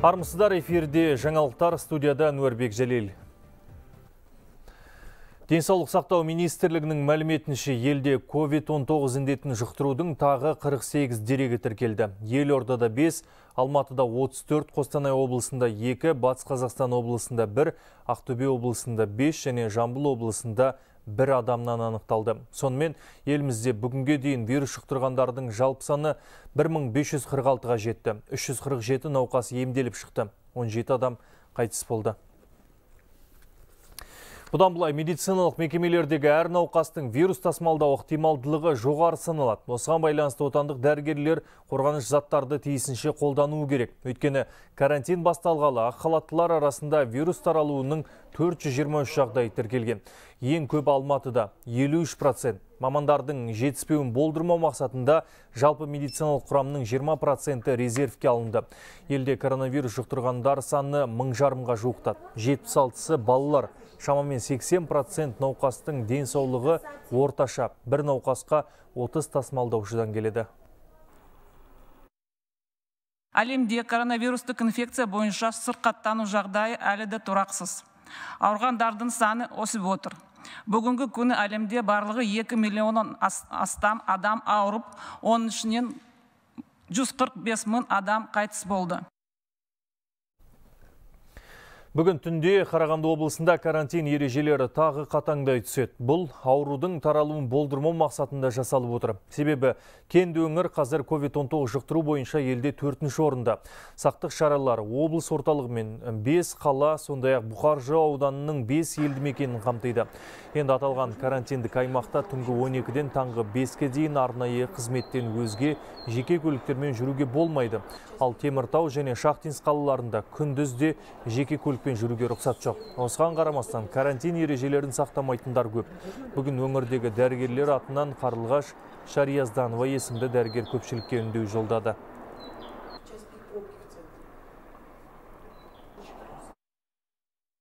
Армысыздар, эфирде жаңалықтар, студияда Нұрбек Жәлел. Денсаулық сақтау министрлігінің мәліметінше елде COVID-19 індетін жұқтырудың тағы 48 дерегі тіркелді. Елордада 5, Алматыда 34, Қостанай облысында 2, Батыс Қазақстан облысында 1, Ақтөбе облысында 5 және Жамбыл облысында 1 адамнан анықталды. Сонымен елімізде бүгінге дейін вирус жұқтырғандардың жалпы саны 1546-ға жетті. 347 науқас емделіп шықты. 17 адам қайтыс болды. Бұдан бұлай медициналық мекемелердегі әр науқастың вирус тасымалдау ықтималдылығы жоғары саналады. Осыған байланысты отандық дәрігерлер қорғаныш заттарды тиісінше қолдануы керек. Өйткені карантин басталғалы ақ халаттылар арасында вирус таралуының 423 жағдай тіркелген. Ең көп Алматыда 53%. Мамандардың жетіспеуін болдырмау мақсатында жалпы медициналық құрамның 20% резервке алынды. Елде коронавирус жұқтырғандар саны 1000 жарымға жуықтады. 76-сы балалар, шамамен 80% науқастың денсаулығы орташа. Бір науқасқа 30 тасымалдаушыдан келеді. Әлемде коронавирустық инфекция бойынша сырқаттану жағдайы әлі де тұрақсыз. Ауырғандардың саны өсіп отыр. Бүгінгі күні әлемде барлығы 2 миллионнан астам адам ауырып, оның ішінен 145 мың адам қайтыс болды. Бүгін түнде Қарағанды облысында карантин ережелері тағы қатаңдай түседі. Бұл аурудың таралуын болдырмау мақсатында жасалып отыр. Себебі кенді өңір қазір COVID-19 жұқтыру бойынша елде 4-ші орында. Сақтық шаралары облыс орталығымен 5 қала, сондай-ақ Бұқаржы ауданының 5 елді мекенін қамтиды. Енді аталған карантиндік аймақта түнгі 12-ден таңғы 5-ке дейін арнайы қызметтен өзге жеке көліктермен жүруге болмайды. Ал Теміртау және Шахтинск қалаларында күндізде жеке көлік пен жүруге рұқсат жоқ. Осыған қарамастан карантин ережелерін сақтамайтындар көп. Бүгін өңірдегі дәрігерлер атынан Қарлығаш Шариязданова есімді дәрігер көпшілікке үндеу жолдады.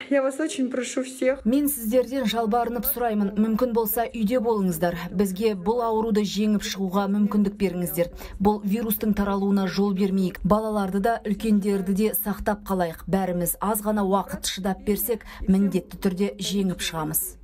Я вас очень прошу всех. Мен сіздерден жалбарынып сұраймын. Мүмкін болса үйде болыңыздар. Бізге бұл ауруды жеңіп шығуға мүмкіндік беріңіздер. Бұл вирустың таралуына жол бермейік. Балаларды да, үлкендерді де сақтап қалайық. Бәріміз аз ғана уақыт шыдап берсек, міндетті түрде жеңіп шығамыз.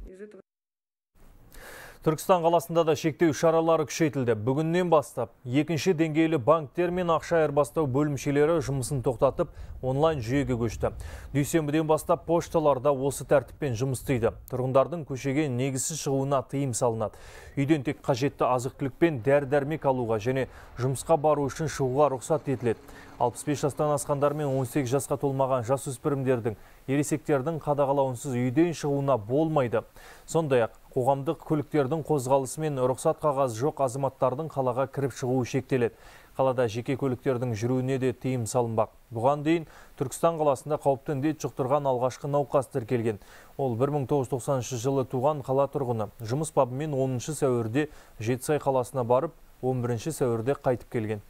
Түркістан қаласында да шектеу шаралары күшейтілді. Бүгіннен бастап, 2-ші деңгейлі банктер мен ақша айырбастау бөлімшелері жұмысын тоқтатып, онлайн жүйеге көшті. Дүйсенбіден бастап, пошталарда осы тәртіппен жұмыс істейді. Тұрғындардың көшеге негізсіз шығуына тыйым салынады. Үйден тек қажетті азық-түлікпен дәрі-дәрмек алуға және жұмысқа бару үшін шығуға рұқсат етіледі. 65 жастан асқандар мен 18 жасқа толмаған жасөспірімдердің, ересектердің қадағалауынсыз үйден шығуына болмайды. Сондай-ақ қоғамдық көліктердің қозғалысы мен рұқсат қағаз жоқ азаматтардың қалаға кіріп шығуы шектеледі. Қалада жеке көліктердің жүруіне де тыйым салынбақ. Бұған дейін Түркістан қаласында қауіпті індет жұқтырған алғашқы науқас тіркелген. Ол 1993 жылы туған қала тұрғыны. Жұмыс бабымен 10 сәуірде Жетісай қаласына барып, 11 сәуірде қайтып келген.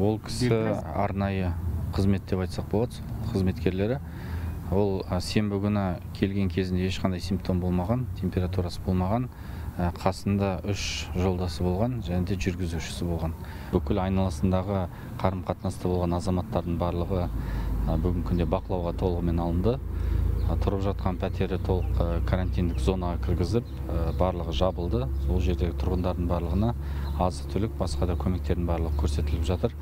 Ол кісі арнайы қызмет деп айтсақ болады, қызметкерлері. Ол сенбі күні келген кезінде ешқандай симптом болмаған, температурасы болмаған, қасында 3 жолдасы болған, және де жүргізушісі болған. Бүкіл айналасындағы қарым-қатынаста болған азаматтардың барлығы бүгінгі күнде бақылауға толығымен алынды. Тұрып жатқан пәтері толық карантиндік зонаға кіргізіп, барлығы жабылды. Сол жердегі тұрғындардың барлығына азық-түлік, басқа да көмектердің барлығы көрсетіліп жатыр.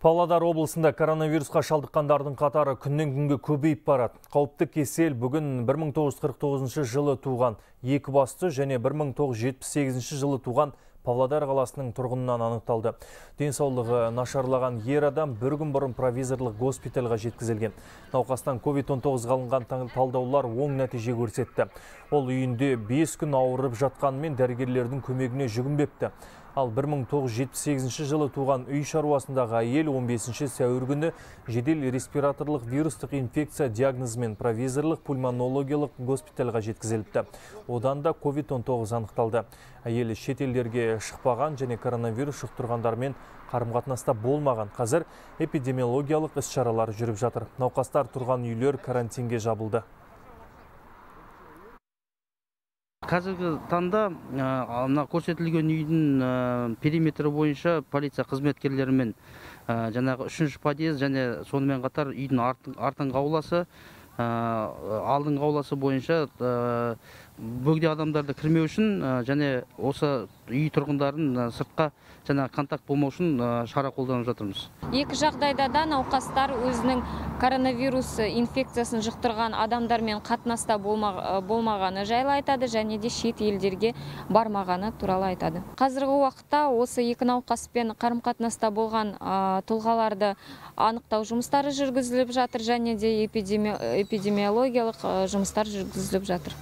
Павлодар облысында коронавирусқа шалдыққандардың қатары күннен күнге көбейіп барады. Қауіпті кесел бүгін 1949 жылы туған Екібасты және 1978 жылы туған Павлодар қаласының тұрғынынан анықталды. Денсаулығы нашарлаған ер адам бір күн бұрын провизорлық госпитальға жеткізілген. Науқастан COVID-19 алынған талдаулар оң нәтиже көрсетті. Ол үйінде 5 күн ауырып жатқанымен дәрігерлердің көмегіне жүгінбепті. Ал 1978 жылы туған үй шаруасындағы әйел 15-ші сәуір күні жедел респираторлық вирустық инфекция диагнозымен провизорлық пульмонологиялық госпитальға жеткізіліпті. Одан да COVID-19 анықталды. Әйелі шетелдерге шықпаған және коронавирус жұқтырғандармен қарым-қатынаста болмаған. Қазір эпидемиологиялық іс-шаралар жүріп жатыр. Науқастар тұрған үйлер карантинге жабылды. Қазіргі таңда көрсетілген үйдің периметрі бойынша полиция қызметкерлерімен жаңағы 3-ші подъезд және сонымен қатар үйдің артыңғы ауласы, алдыңғы ауласы бойынша бөгде адамдарды кірмеу үшін және осы үй тұрғындарын сыртқа және контакт болмау үшін шара қолданып жатырмыз. Екі жағдайда да науқастар өзінің коронавирус инфекциясын жұқтырған адамдармен қатынаста болмағаны жайлы айтады және де шет елдерге бармағаны туралы айтады. Қазіргі уақытта осы екі науқаспен қарым-қатынаста болған тұлғаларды анықтау жұмыстары жүргізіліп жатыр және де эпидемиологиялық жұмыстар жүргізіліп жатыр.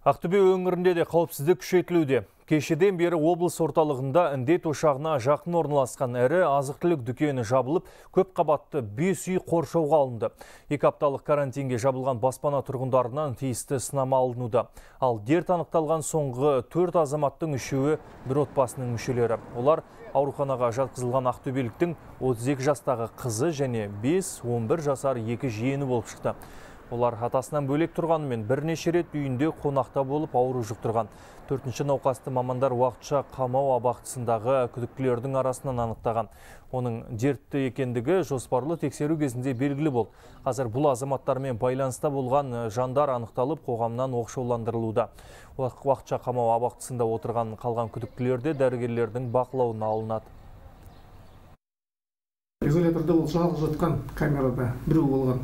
Ақтөбе өңірінде де қауіпсіздік күшейтілуде. Кешеден бері облыс орталығында індет ошағына жақын орналасқан әрі азық-түлік дүкені жабылып, көп қабатты 5 үй қоршауға алынды. Екі апталық карантинге жабылған баспана тұрғындарынан тиісті сынама алынуда. Ал дерт анықталған соңғы 4 азаматтың үшеуі бір отбасының мүшелері. Олар ауруханаға жатқызылған ақтөбеліктің 32 жастағы қызы және 5-11 жасар 2 жиені болып шықты. Олар атасынан бөлек тұрғанымен бірнеше рет үйінде қонақта болып ауру жұқтырған. 4-ші науқасты мамандар уақытша қамау абақтысындағы күдіктілердің арасынан анықтаған. Оның дертті екендігі жоспарлы тексеру кезінде белгілі болды. Қазір бұл азаматтармен байланыста болған жандар анықталып, қоғамнан оқшауландырылуда. Уақытша қамау абақтысында отырған қалған күдіктілерде дәрігерлердің бақылауына алынады. Изоляторда ол жалғыз жатқан камерада біреу болған.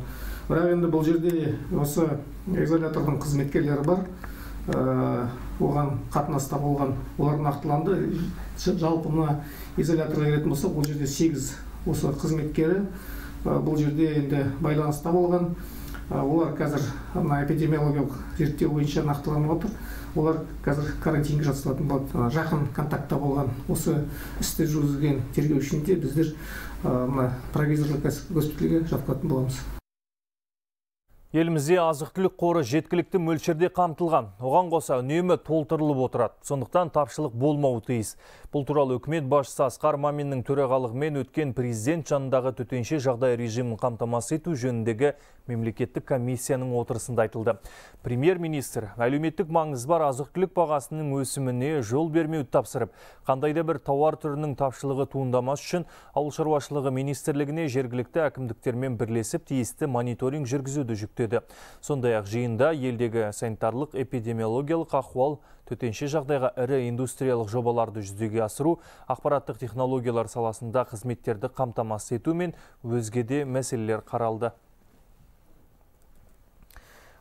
Бірақ енді бұл жерде осы изолятордың қызметкерлері бар, оған қатынаста болған, олар нақтыланды. Жалпы мына изоляторға келетін болсақ, бұл жерде 8 осы қызметкері бұл жерде енді байланыста болған. Олар қазір мына эпидемиологиялық зерттеу бойынша нақтыланып отыр. Олар қазір карантинге жатқызылатын болады. Жақын контактта болған осы істі жүргізген тергеушінде біздер мына провизорлық госпитальге жатқызатын боламыз. Елімізде азық-түлік қоры жеткілікті мөлшерде қамтылған, оған қоса үнемі толтырылып отырады. Сондықтан тапшылық болмауы тиіс. Бұл туралы үкімет басшысы Асқар Маминның төрағалығымен өткен президент жанындағы төтенше жағдай режимін қамтамасыз ету жөніндегі мемлекеттік комиссияның отырысында айтылды. Премьер-министр әлеуметтік маңызы бар азық-түлік бағасының өсіміне жол бермеуді тапсырып, қандайда бір тауар түрінің тапшылығы туындамас үшін ауыл шаруашылығы министрлігіне жергілікті әкімдіктермен бірлесіп тиісті мониторинг жүргізуді жүктеді. Сондай-ақ жиында елдегі санитарлық эпидемиологиялық ахуал, төтенше жағдайға ірі индустриялық жобаларды жүзеге асыру, ақпараттық технологиялар саласында қызметтерді қамтамасыз ету мен өзге де мәселелер қаралды.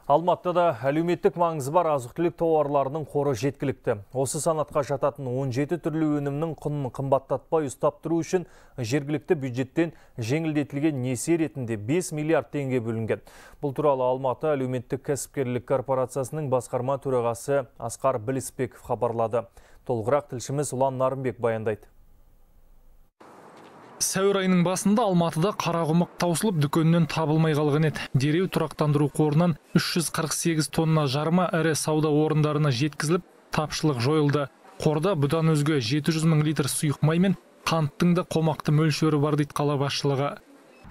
Алматыда әлеуметтік маңызы бар азық-түлік тауарларының қоры жеткілікті. Осы санатқа жататын 17 түрлі өнімнің құнын қымбаттатпай ұстап тұру үшін жергілікті бюджеттен жеңілдетілген несие ретінде 5 миллиард теңге бөлінген. Бұл туралы Алматы әлеуметтік кәсіпкерлік корпорациясының басқарма төрағасы Асқар Біліспеков хабарлады. Толығырақ тілшіміз Нурлан Орманбетов баяндайды. Сәуір айының басында Алматыда қарағұмық таусылып дүкеннен табылмай қалған еді. Дереу тұрақтандыру қорынан 348 тонна жарма әрі сауда орындарына жеткізіліп, тапшылық жойылды. Қорда бұдан өзге 700 мың литр сұйық май мен қанттың да қомақты мөлшері бар дейді қала басшылығы.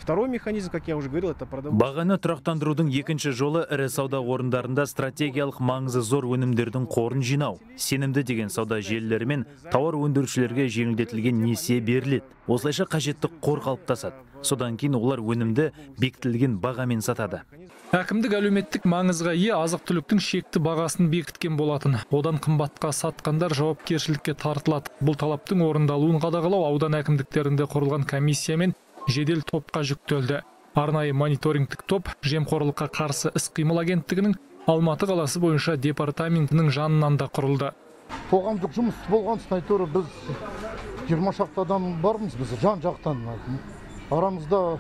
Бағаны тұрақтандырудың екінші жолы ірі сауда орындарында стратегиялық маңызы зор өнімдердің қорын жинау. Сенімді деген сауда желілері мен тауар өндірушілерге жеңілдетілген несие беріледі. Осылайша қажетті қор қалыптасады. Содан кейін олар өнімді бекітілген бағамен сатады. Әкімдік әлеуметтік маңызға ие азық-түліктің шекті бағасын бекіткен болатын. Одан қымбатқа сатқандар жауапкершілікке тартылады. Бұл талаптың орындалуын қадағалау аудан әкімдіктерінде құрылған комиссиямен жедел топқа жүктелді. Арнайы мониторингтік топ жемқорлыққа қарсы іс-қимыл агенттігінің Алматы қаласы бойынша департаментінің жанынан да құрылды. Қоғамдық жұмыс болған снайторы біз 20 шақты адам бармыз, біз жан жақтан. Арамызда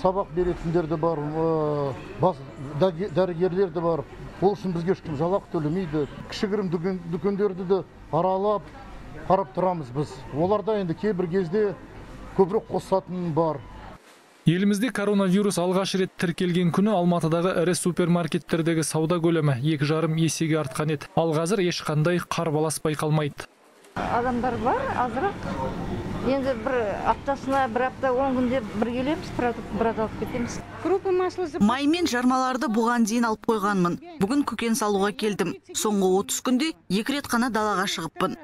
сабақ беретіндер де бар, дәрігерлер де бар. Ол үшін бізге ешкім жалақы төлемейді. Кішігірім дүкендерді де аралап қарап тұрамыз біз. Оларда енді кейбір кезде көбірек қосатын бар. Елімізде коронавирус алғаш рет тіркелген күні Алматыдағы ірі супермаркеттердегі сауда көлемі 2,5 есеге артқан еді. Ал қазір ешқандай қарбалас байқалмайды. Адамдар бар, азырақ енді бір аптасына бір апта 10 күнде бір келеміз, брат алып кетеміз. Маймен жармаларды бұған дейін алып қойғанмын. Бүгін көкен салуға келдім. Соңғы 30 күнде екі рет қана далаға шығыппын.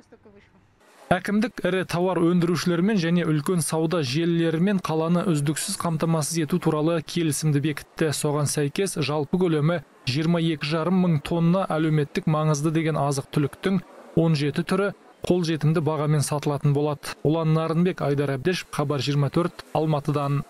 Әкімдік ірі тауар өндірушілермен және үлкен сауда желілерімен қаланы үздіксіз қамтамасыз ету туралы келісімді бекітті. Соған сәйкес жалпы көлемі 22,5 мың тонна әлеуметтік маңызды деген азық түліктің 17 түрі қолжетімді бағамен сатылатын болады. Ұлан Нарынбек, Айдар Әбдешев, Хабар 24, Алматыдан.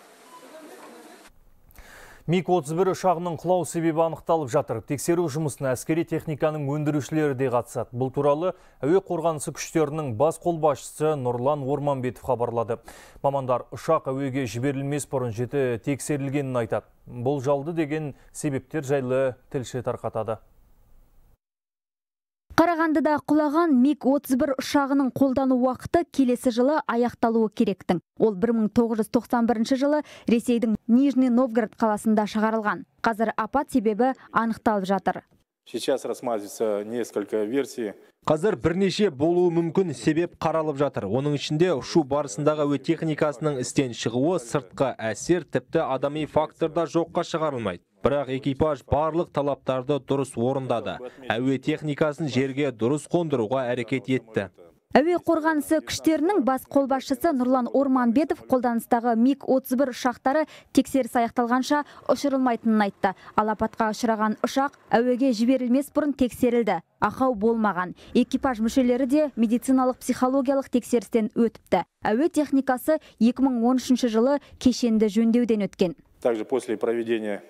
МиГ-31 ұшағының құлау себебі анықталып жатыр. Тексеру жұмысына әскери техниканың өндірушілері де қатысады. Бұл туралы әуе қорғанысы күштерінің бас қолбасшысы Нурлан Орманбетов хабарлады. Мамандар ұшақ әуеге жіберілмес бұрын жіті тексерілгенін айтады. Бұл жалды деген себептер жайлы тілші тарқатады. Қарағандыда құлаған МиГ-31 ұшағының қолдану уақыты келесі жылы аяқталуы керектің. Ол 1991 жылы Ресейдің Нижний Новгород қаласында шығарылған. Қазір апат себебі анықталып жатыр. Қазір бірнеше болуы мүмкін себеп қаралып жатыр. Оның ішінде ұшу барысындағы әуе техникасының істен шығуы, сыртқа әсер, тіпті адами факторда жоққа шығарылмайды. Бірақ экипаж барлық талаптарды дұрыс орындады. Әуе техникасын жерге дұрыс қондыруға әрекет етті. Әуе қорғанысы күштерінің бас қолбасшысы Нұрлан Орманбетов қолданыстағы МиГ-31 ұшақтары тексеріс аяқталғанша ұшырылмайтынын айтты. Апатқа ұшыраған ұшақ әуеге жіберілмес бұрын тексерілді. Ақау болмаған. Экипаж мүшелері де медициналық психологиялық тексерістен өтіпті. Әуе техникасы 2013 жылы кешенді жөндеуден өткен. Также после подведения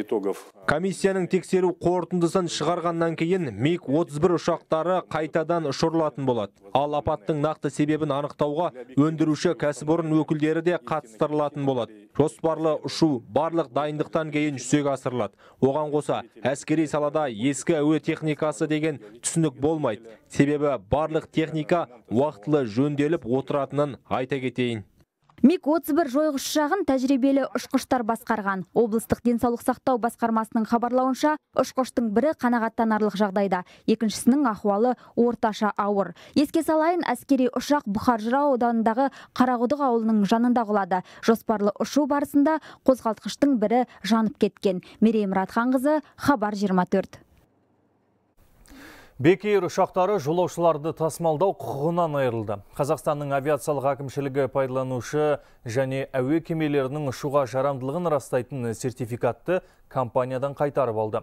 итогов комиссияның тексеру қорытындысын шығарғаннан кейін МиГ-31 ұшақтары қайтадан ұшырылатын болады. Ал апаттың нақты себебін анықтауға өндіруші кәсіпорын өкілдері де қатыстырылатын болады. Жоспарлы ұшу барлық дайындықтан кейін жүзеге асырылады. Оған қоса әскери салада ескі әуе техникасы деген түсінік болмайды. Себебі барлық техника уақытылы жөнделіп отыратынын айта кетейін. МиГ-31 жойғыш ұшағын тәжірибелі ұшқыштар басқарған. Облыстық денсаулық сақтау басқармасының хабарлауынша, ұшқыштың бірі қанағаттанарлық жағдайда, екіншісінің ахуалы орташа ауыр. Еске салайын, әскери ұшақ Бұқар-Жырау ауданындағы Қарағұдық ауылының жанында құлады. Жоспарлы ұшу барысында қозғалтқыштың бірі жанып кеткен. Мерейім Ратханқызы, Хабар 24. Бекейр ұшақтары жолаушыларды тасымалдау құқығынан айырылды. Қазақстанның авиациялық әкімшілігі пайдаланушы және әуе кемелерінің ұшуға жарамдылығын растайтын сертификатты компаниядан қайтарып алды.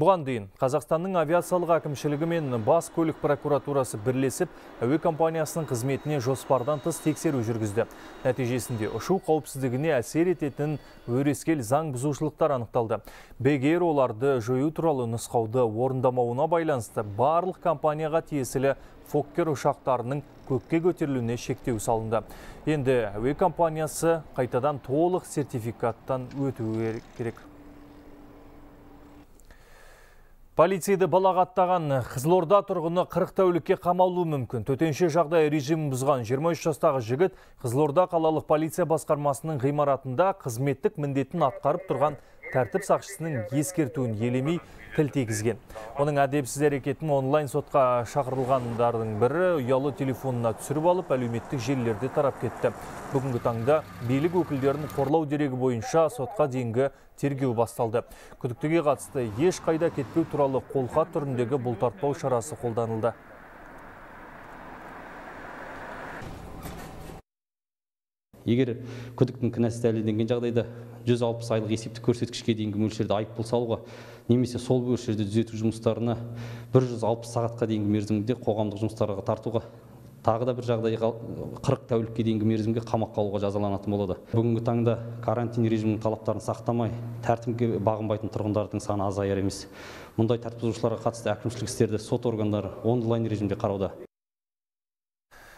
Бұған дейін Қазақстанның авиациялық әкімшілігі мен бас көлік прокуратурасы бірлесіп, әуе компаниясының қызметіне жоспардан тыс тексеру жүргізді. Нәтижесінде ұшу қауіпсіздігіне әсер ететін өрескел заң бұзушылықтар анықталды. Бекейр оларды жою туралы нұсқауды орындамауына байланысты барлық компанияға тиесілі Фоккер ұшақтарының көкке көтерілуіне шектеу салынды. Енді әуе компаниясы қайтадан толық сертификаттан өтуі керек. Полицейді балағаттаған Қызылорда тұрғыны 40 тәулікке қамалуы мүмкін. Төтенше жағдай режимін бұзған 23 жастағы жігіт Қызылорда қалалық полиция басқармасының ғимаратында қызметтік міндетін атқарып тұрған тәртіп сақшысының ескертуін елемей тіл тигізген. Оның әдепсіз әрекетін онлайн сотқа шақырылғандардың бірі ұялы телефонына түсіріп алып, әлеуметтік желілерде тарап кетті. Бүгінгі таңда билік өкілдерін қорлау дерегі бойынша сотқа дейінгі тергеу басталды. Күдіктіге қатысты еш қайда кетпеу туралы қолхат түріндегі бұлтартпау шарасы қолданылды. Егер күдіктің кінәсі дәлелденген жағдайда 160 айлық есептік көрсеткішке дейінгі мөлшерде айыппұл салуға немесе сол мөлшерді түзету жұмыстарына 160 сағатқа дейінгі мерзімде қоғамдық жұмыстарға тартуға, тағы да бір жағдайға 40 тәулікке дейінгі мерзімге қамаққа алуға жазаланатын болады. Бүгінгі таңда карантин режимінің талаптарын сақтамай, тәртіпке бағынбайтын тұрғындардың саны азаяр емес. Мұндай тәртіп бұзушыларға қатысты әкімшілік істерді сот органдары онлайн режимде қарауда.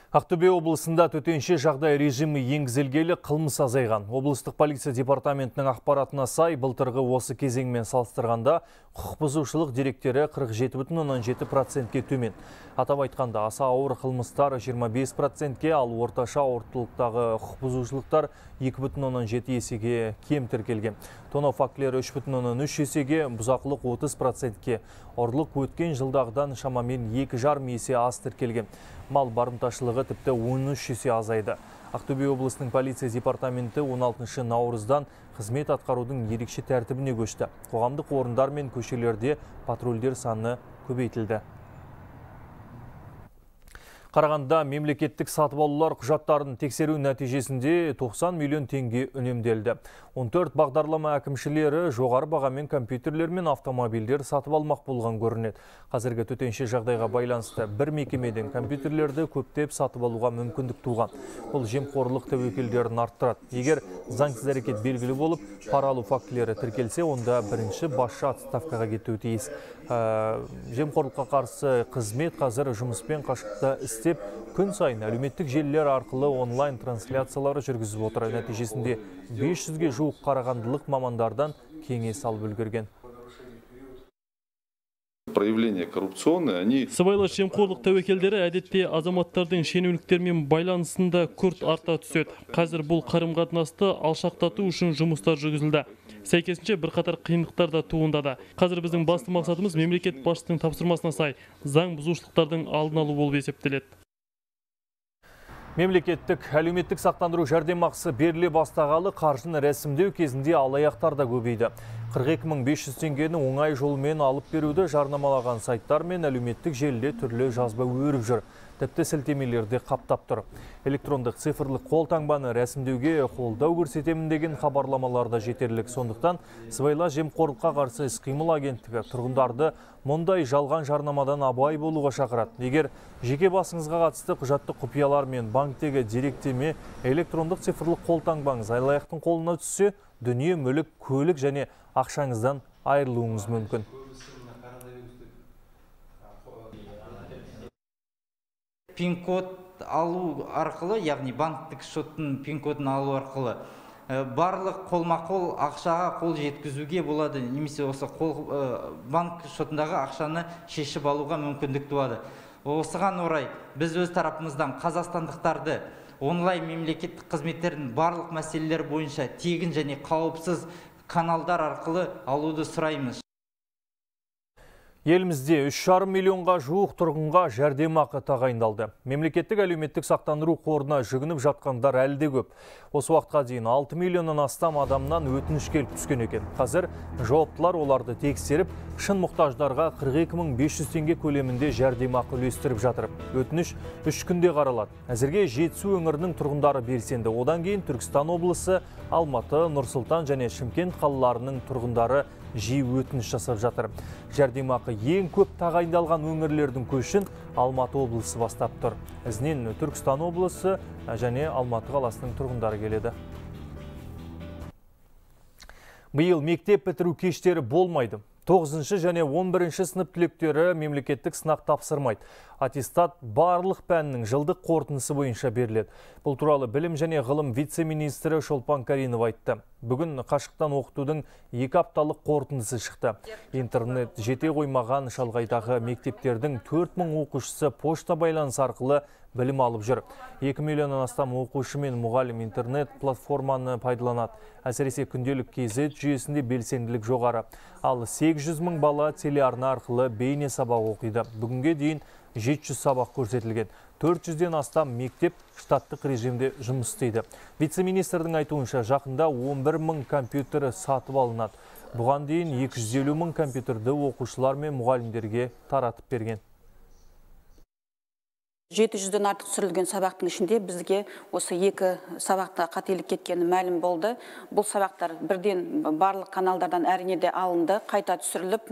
Ақтөбе облысында төтенше жағдай режимі енгізілгелі қылмыс азайған. Облыстық полиция департаментінің ақпаратына сай, былтырғы осы кезеңмен салыстырғанда құқық бұзушылық деректері 47,7%-ке төмен. Атап айтқанда, аса ауыр қылмыстар 25%-ке, ал орташа ауырлықтағы құқық бұзушылықтар 2,7 есеге кем тіркелген. Тонау фактілері 3,3 есеге, бұзақылық 30%-ке, ұрлық өткен жылдағыдан шамамен 2,5 есе аз тіркелген. Мал барымташылығы қалыңдығы тіпті 13 есе азайды. Ақтөбе облысының полиция департаменті 16-шы наурыздан қызмет атқарудың ерекше тәртібіне көшті. Қоғамдық орындар мен көшелерде патрульдер саны көбейтілді. Қарағандыда мемлекеттік сатып алулар құжаттарын тексеру нәтижесінде 90 миллион теңге үнемделді. 14 бағдарлама әкімшілері жоғары бағамен компьютерлер мен автомобильдер сатып алмақ болған көрінеді. Қазіргі төтенше жағдайға байланысты бір мекемеден компьютерлерді көптеп сатып алуға мүмкіндік туған. Бұл жемқорлық тәуекелдерін арттырады. Егер заңсыз әрекет белгілі болып, пара алу фактілері тіркелсе, онда бірінші басшы отставкаға кетуі тиіс. Жемқорлыққа қарсы қызмет қазір жұмыспен қашықтықта деп күн сайын әлеуметтік желілер арқылы онлайн трансляциялары жүргізіп отыр. Нәтижесінде 500-ге жуық қарағандылық мамандардан кеңес алып үлгерген. Проявления коррупционные, они... Сыбайлас жемқорлық тәуекелдері әдетте азаматтардың шенеуніктермен байланысында күрт арта түседі. Қазір бұл қарым-қатынасты алшақтату үшін жұмыстар жүргізілді. Сәйкесінше бірқатар қиындықтар да туындады. Қазір біздің басты мақсатымыз мемлекет басшысының тапсырмасына сай заң бұзушылықтардың алдын алу болып есептеледі. Мемлекеттік әлеуметтік сақтандыру жәрдемақысы беріле бастағалы қаржыны рәсімдеу кезінде алаяқтар да көбейді. 42500 теңгені оңай жолмен алып беруді жарнамалаған сайттар мен әлеуметтік желіде түрлі жазба өріп жүр. Тіпті сілтемелерде қаптап тұр. Электрондық цифрлық қолтаңбаны рәсімдеуге қолдау көрсетемін деген хабарламаларда жетерлік. Сондықтан сыбайлас жемқорлыққа қарсы іс-қимыл агенттігі тұрғындарды мұндай жалған жарнамадан абай болуға шақырады. Егер жеке басыңызға қатысты құжатты құпиялар мен банктегі деректеме электрондық цифрлық қолтаңбаңыз алаяқтың қолына түссе, дүние, мүлік, көлік және ақшаңыздан айырылуыңыз мүмкін. Пин-код алу арқылы, яғни банктік шоттың пин-кодын алу арқылы барлық қолма-қол ақшаға қол жеткізуге болады, немесе осы банк шотындағы ақшаны шешіп алуға мүмкіндік туады. Осыған орай біз өз тарапымыздан қазақстандықтарды онлайн мемлекеттік қызметтердің барлық мәселелер бойынша тегін және қауіпсіз каналдар арқылы алуды сұраймыз. Елімізде 3,5 миллионға жуық тұрғынға жәрдемақы тағайындалды. Мемлекеттік әлеуметтік сақтандыру қорына жүгініп жатқандар әлі де көп. Осы уақытқа дейін 6 миллионнан астам адамнан өтініш келіп түскен екен. Қазір жауаптылар оларды тексеріп, шын мұқтаждарға 42500 теңге көлемінде жәрдемақы үлестіріп жатыр. Өтініш 3 күнде қаралады. Әзірге Жетісу өңірінің тұрғындары белсенді. Одан кейін Түркістан облысы, Алматы, Нұр-Сұлтан және Шымкент қалаларының тұрғындары жиі өтініш жасап жатыр. Жәрдемақы ең көп тағайындалған өңірлердің көшін Алматы облысы бастап тұр. Ізінен Түркістан облысы және Алматы қаласының тұрғындары келеді. Биыл мектеп бітіру кештері болмайды. 9-шы және 11-шы сынып түлектері мемлекеттік сынақ тапсырмайды. Аттестат барлық пәннің жылдық қорытындысы бойынша беріледі. Бұл туралы білім және ғылым вице-министрі Шолпан Каринова айтты. Бүгін қашықтан оқытудың 2 апталық қорытындысы шықты. Интернет жете қоймаған шалғайдағы мектептердің 4000 оқушысы пошта байланысы арқылы білім алып жүр. 2 миллионнан астам оқушы мен мұғалім интернет платформаны пайдаланады. Әсіресе күнделік кезет жүйесінде белсенділік жоғары. Ал 800 мың бала телеарна арқылы бейне сабақ оқиды. Бүгінге дейін 700 сабақ көрсетілген. 400-ден астам мектеп штаттық режимде жұмыс істейді. Вице-министрдің айтуынша, жақында 11 мың компьютері сатып алынады. Бұған дейін 250 мың компьютерді оқушылар мен мұғалімдерге таратып берген. 700-ден артық түсірілген сабақтың ішінде бізге осы 2 сабақта қателік кеткені мәлім болды. Бұл сабақтар бірден барлық каналдардан әрине де алынды, қайта түсіріліп,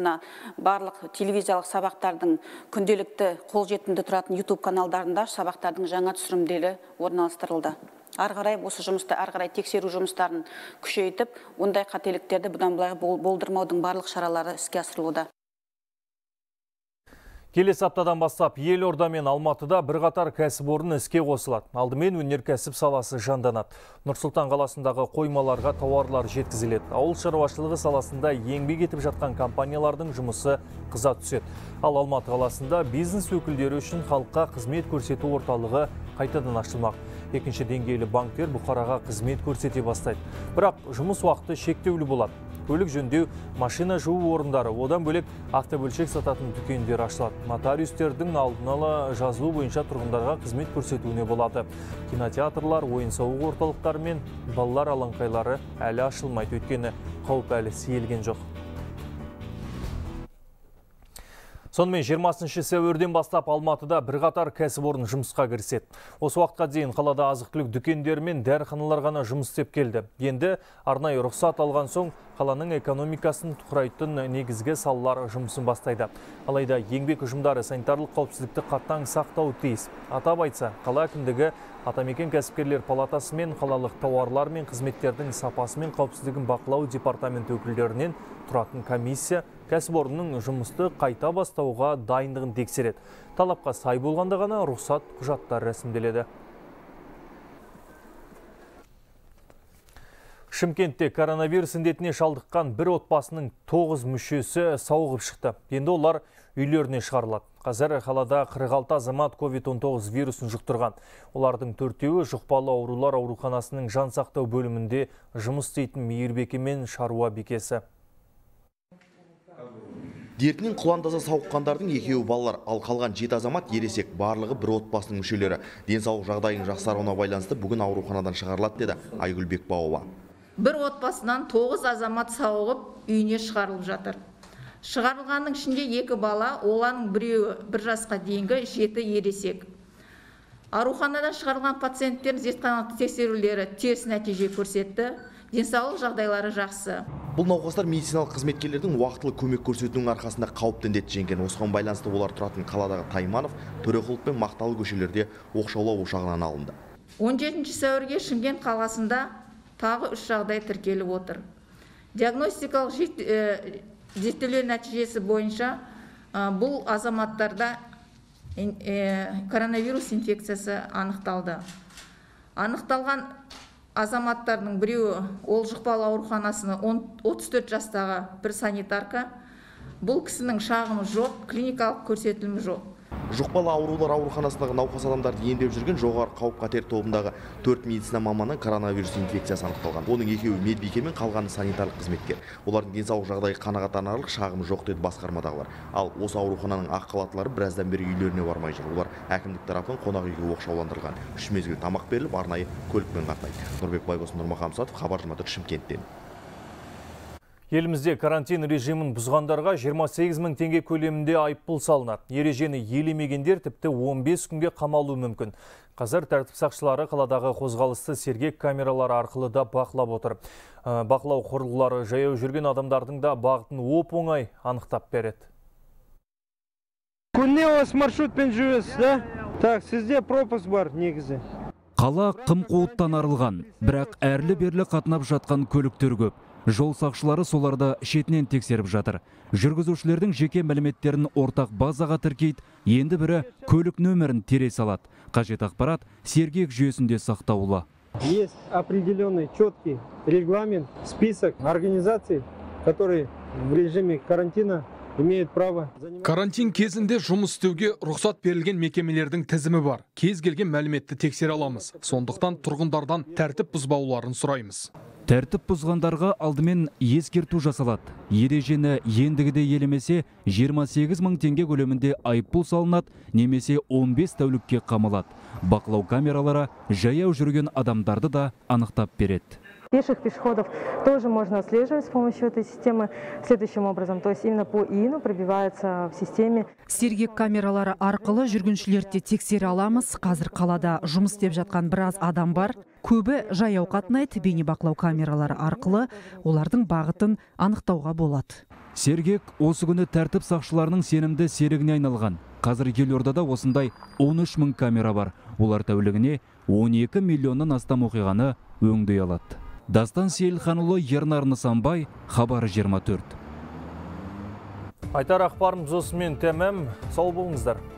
барлық телевизиялық сабақтардың күнделікті қолжетімді тұратын YouTube каналдарында сабақтардың жаңа түсірімдері орналастырылды. Ары қарай осы жұмысты, ары қарай тексеру жұмыстарын күшейтіп, ондай қателіктерді бұдан былай болдырмаудың барлық шаралары іске асырылуда. Келесі аптадан бастап, Елорда мен Алматыда бірқатар кәсіпорын іске қосылады. Алдымен өнеркәсіп саласы жанданады. Нұр-Сұлтан қаласындағы қоймаларға тауарлар жеткізіледі. Ауыл шаруашылығы саласында еңбек етіп жатқан компаниялардың жұмысы қыза түседі. Ал Алматы қаласында бизнес өкілдері үшін халыққа қызмет көрсету орталығы қайтадан ашылмақ. Екінші деңгейлі банктер бұқараға қызмет көрсете бастайды. Бірақ жұмыс уақыты шектеулі болады. көлік жөндеу, машина жуу орындары, одан бөлек автобөлшек сататын дүкендер ашылады. Нотариустердің алдын ала жазылу бойынша тұрғындарға қызмет көрсетуіне болады. Кинотеатрлар, ойын-сауық орталықтары мен балалар алаңқайлары әлі ашылмайды, өйткені қауіп әлі сейілген жоқ. Сонымен 20-ші сәуірден бастап Алматыда бірқатар кәсіпорын жұмысқа кіріседі. Осы уақытқа дейін қалада азық-түлік дүкендері мен дәріханалар ғана жұмыс істеп келді. Енді арнайы рұқсат алған соң қаланың экономикасын тұқырайтын негізгі салалар жұмысын бастайды. Алайда еңбек ұжымдары санитарлық қауіпсіздікті қаттаң сақтау тиіс. Атап айтса, қала әкімдігі Атамекен кәсіпкерлер палатасы мен қалалық тауарлар мен қызметтердің сапасы мен қауіпсіздігін бақылау департаменті өкілдерінен тұратын комиссия кәсіпорынның жұмысты қайта бастауға дайындығын тексереді. Талапқа сай болғанда ғана рұқсат құжаттары рәсімделеді. Шымкентте коронавирус індетіне шалдыққан бір отбасының 9 мүшесі сауығып шықты. Енді олар үйлеріне шығарылады. Қазір қалада 46 азамат COVID-19 вирусын жұқтырған. Олардың төртеуі жұқпалы аурулар ауруханасының жан сақтау бөлімінде жұмыс істейтін мейірбеке мен шаруа бекесі. Дертінен құландаза сауыққандардың екеуі балалар, ал қалған 7 азамат ересек, барлығы бір отбасының мүшелері. Денсаулық жағдайының жақсаруына байланысты бүгін ауруханадан шығарылады, деді Айгүлбек Баева. Бір отбасынан 9 азамат сауығып, үйіне шығарылып жатыр. Шығарылғанның ішінде 2 бала, олардың біреуі 1 жасқа дейінгі, 7 ересек. Ауруханадан шығарылған пациенттердің зертханалық тексерулері теріс нәтиже көрсетті. Денсаулық жағдайлары жақсы. Бұл науқастар медициналық қызметкерлердің уақытылы көмек көрсетуінің арқасында қауіпті індет жеңген. Осыған байланысты олар тұратын қаладағы Тайманов, Төрехұлық пен Мақталы көшелерде оқшаулау ошағынан алынды. 17 сәуірге Шымкент қаласында тағы 3 жағдай тіркеліп отыр. Диагностикалық зерттеулер нәтижесі бойынша бұл азаматтарда коронавирус инфекциясы анықталды. Анықталған азаматтардың біреуі ол жұқпалы ауруханасына 34 жастағы бір санитарка. Бұл кісінің шағымы жоқ, клиникалық көрсетілімі жоқ. Жұқпалы аурулар ауруханасындағы науқас адамдарды емдеп жүрген жоғары қауіп қатер тобындағы 4 медицина маманының коронавирус инфекциясы анықталған. Оның екеуі медбике мен қалғаны санитарлық қызметкер. Олардың денсаулық жағдайы қанағаттанарлық шағымы жоқ, деді басқармадағылар. Ал осы аурухананың ақ халаттылары біраздан бері үйлеріне бармай жүр. Олар әкімдік тарапынан қонақ үйге оқшауландырылған. 3 мезгіл тамақ беріліп, арнайы көлікпен қатынайды. Нұрбек Байбосын, Нұрмахамсатов, Хабар 24, Шымкенттен. Елімізде карантин режимін бұзғандарға 28 000 теңге көлемінде айыппұл салынады. Ережені елемегендер тіпті 15 күнге қамалуы мүмкін. Қазір тәртіп сақшылары қаладағы қозғалысты сергек камералары арқылы да бақылап отыр. Бақылау құрылғылары жаяу жүрген адамдардың да бағытын оп-оңай анықтап береді. Күніне осы маршрутпен жүресіз, так, сізде пропуск бар негізі. Қала қым-қуыттан арылған, бірақ әрлі-берлі қатынап жатқан көліктер көп. Жол сақшылары соларды шетінен тексеріп жатыр. Жүргізушілердің жеке мәліметтерін ортақ базаға тіркейді, енді бірі көлік нөмірін тере салады. Қажет ақпарат сергек жүйесінде сақтаулы. Есть определенный четкий регламент, список организаций, которые в режиме карантина имеют право. Карантин кезінде жұмыс істеуге рұқсат берілген мекемелердің тізімі бар. Кез келген мәліметті тексере аламыз. Сондықтан тұрғындардан тәртіп бұзбауларын сұраймыз. Тәртіп бұзғандарға алдымен ескерту жасалады. Ережені ендігіде елемесе 28 000 теңге көлемінде айыппұл салынады, немесе 15 тәулікке қамалады. Бақылау камералары жаяу жүрген адамдарды да анықтап береді. Пеших пешеходов тоже можно отслеживать с помощью этой системы следующим образом. То есть именно по ИИНу пробивается в системе. Сергек камералары арқылы жүргіншілерді тексере аламыз. Қазір қалада жұмыс істеп жатқан біраз адам бар. Көбі жаяу қатынайды, бейнебақылау камералары арқылы олардың бағытын анықтауға болады. Сергек осы күні тәртіп сақшыларының сенімді серігіне айналған. Қазір елордада осындай 13 000 камера бар. Олар тәулігіне 12 миллионнан астам оқиғаны өңдей алады. Дастан Сейлханулы, Ернар Нысанбай, Хабар 24. Айтар ақпарымыз осымен тәмәм. Сау болыңыздар.